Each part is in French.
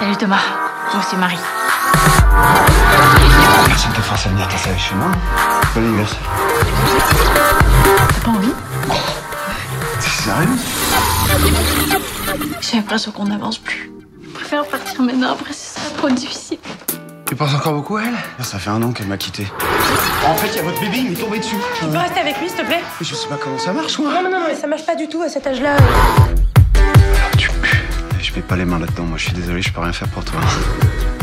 Salut Thomas, moi c'est Marie. Personne te force à venir casser avec chez moi. Bon anniversaire. T'as pas envie? T'es sérieux? J'ai l'impression qu'on n'avance plus. Je préfère partir maintenant, après ce sera trop difficile. Tu penses encore beaucoup à elle? Ça fait 1 an qu'elle m'a quitté. En fait, il y a votre bébé, il m'est tombé dessus. Tu peux rester avec lui, s'il te plaît? Mais je sais pas comment ça marche, moi. Non, mais ça marche pas du tout à cet âge-là. Je mets pas les mains là-dedans, moi je suis désolé, je peux rien faire pour toi.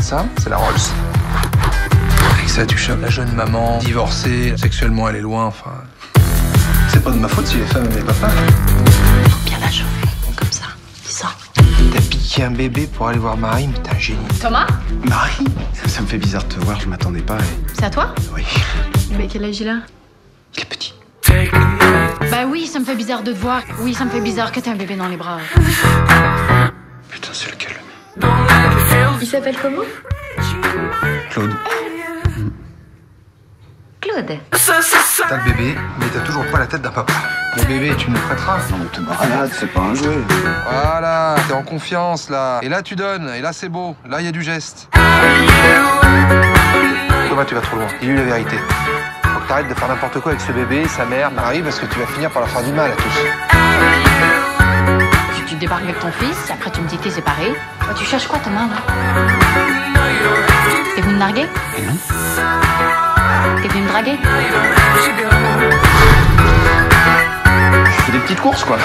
Ça, c'est la Rolls. Avec ça, tu chopes la jeune maman, divorcée, sexuellement elle est loin, enfin. C'est pas de ma faute si les femmes aimaient papa. Faut bien la chauffer, comme ça, ça. T'as piqué un bébé pour aller voir Marie, mais t'es un génie. Thomas? Marie? Ça me fait bizarre de te voir, je m'attendais pas. Et... C'est à toi? Oui. Mais quel âge il a? Il est petit. Bah oui, ça me fait bizarre de te voir. Oui, ça me fait bizarre que t'aies un bébé dans les bras. Putain, c'est lequel le mien? Il s'appelle comment? Claude. Claude. T'as le bébé, mais t'as toujours pas la tête d'un papa. Le bébé, tu me le prêteras. Non, mais t'es malade, c'est pas un jouet. Voilà, t'es en confiance, là. Et là, tu donnes, et là, c'est beau. Là, il y a du geste. Thomas, tu vas trop loin. Dis-lui la vérité. Faut que t'arrêtes de faire n'importe quoi avec ce bébé, sa mère, Marie, parce que tu vas finir par leur faire du mal à tous. Tu débarques avec ton fils, après tu me dis que t'es séparé. Bah, tu cherches quoi, Thomas, là? T'es venu me narguer? Non. T'es venu me draguer? Je fais des petites courses, quoi.